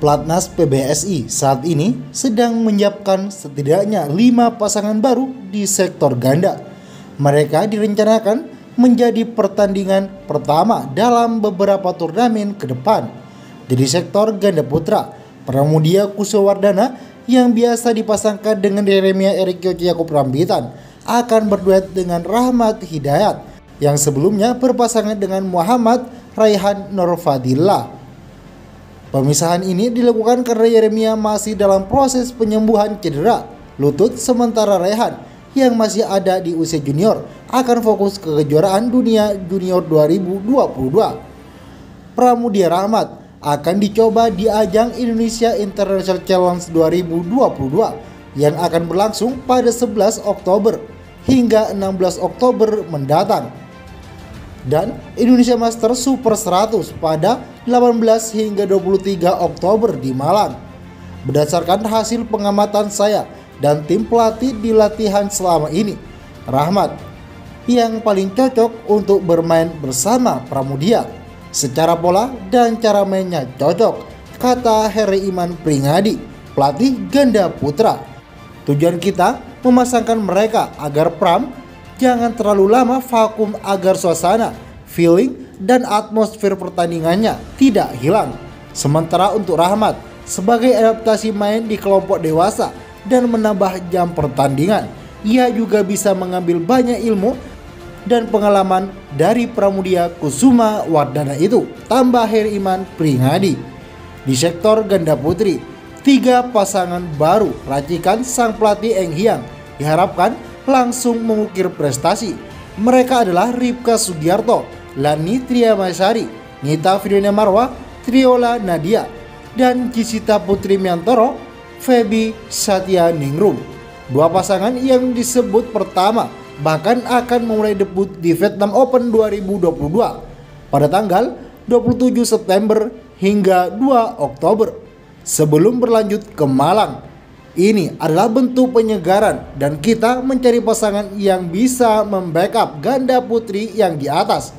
Platnas PBSI saat ini sedang menyiapkan setidaknya 5 pasangan baru di sektor ganda. Mereka direncanakan menjadi pertandingan pertama dalam beberapa turnamen ke depan. Dari sektor ganda putra, Pramudya Kusumawardana yang biasa dipasangkan dengan Jeremia Erick Yogiakup Rambitan akan berduet dengan Rahmat Hidayat yang sebelumnya berpasangan dengan Muhammad Raihan Nurfadilla. Pemisahan ini dilakukan karena Jeremia masih dalam proses penyembuhan cedera lutut, sementara Raihan yang masih ada di usia junior akan fokus ke kejuaraan dunia junior 2022. Pramudya Rahmat akan dicoba di ajang Indonesia International Challenge 2022 yang akan berlangsung pada 11 Oktober hingga 16 Oktober mendatang. Dan Indonesia Master Super 100 pada 18 hingga 23 Oktober di Malang. Berdasarkan hasil pengamatan saya dan tim pelatih di latihan selama ini, Rahmat yang paling cocok untuk bermain bersama Pramudya. Secara pola dan cara mainnya cocok, kata Heri Iman Pringgadi, pelatih ganda putra. Tujuan kita memasangkan mereka agar Pram jangan terlalu lama vakum agar suasana, feeling, dan atmosfer pertandingannya tidak hilang. Sementara untuk Rahmat, sebagai adaptasi main di kelompok dewasa dan menambah jam pertandingan, ia juga bisa mengambil banyak ilmu dan pengalaman dari Pramudya Kusumawardana itu, tambah Heri Iman Pringgadi. Di sektor ganda putri, 3 pasangan baru racikan sang pelatih Eng Hyang diharapkan langsung mengukir prestasi. Mereka adalah Ribka Sugiarto, Lani Tria Maisari, Nita Firdoniamarwa, Triola Nadia, dan Jisita Putri Miantoro, Febi Satya Ningrum. 2 pasangan yang disebut pertama bahkan akan memulai debut di Vietnam Open 2022 pada tanggal 27 September hingga 2 Oktober sebelum berlanjut ke Malang. Ini adalah bentuk penyegaran dan kita mencari pasangan yang bisa membackup ganda putri yang di atas,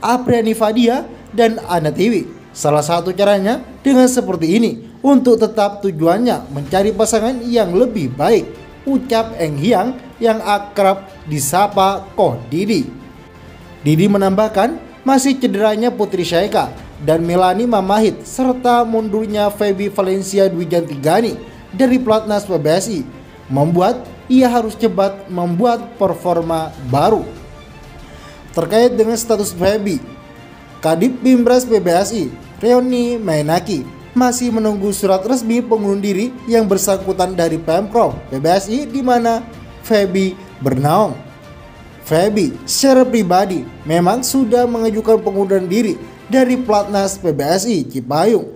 Apriani Fadia dan Ana Tiwi. Salah satu caranya dengan seperti ini untuk tetap tujuannya mencari pasangan yang lebih baik, ucap Eng Hyang yang akrab disapa Koh Didi. Didi menambahkan masih cederanya Putri Syaika dan Melani Mamahit serta mundurnya Febi Valencia Dwijantigani dari Platnas PBSI membuat ia harus cepat membuat performa baru. Terkait dengan status Febi, Kadif Bimbres PBSI Rionny Mainaky masih menunggu surat resmi pengunduran diri yang bersangkutan dari Pemprov PBSI di mana Febi bernaung. Febi secara pribadi memang sudah mengajukan pengunduran diri dari Platnas PBSI Cipayung,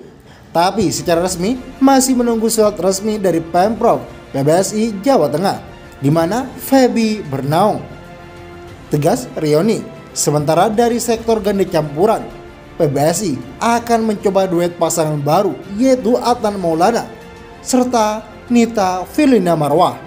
tapi secara resmi masih menunggu surat resmi dari Pemprov PBSI Jawa Tengah di mana Febi bernaung, tegas Rionny. Sementara dari sektor ganda campuran, PBSI akan mencoba duet pasangan baru yaitu Atan Maulana serta Nita Filina Marwah.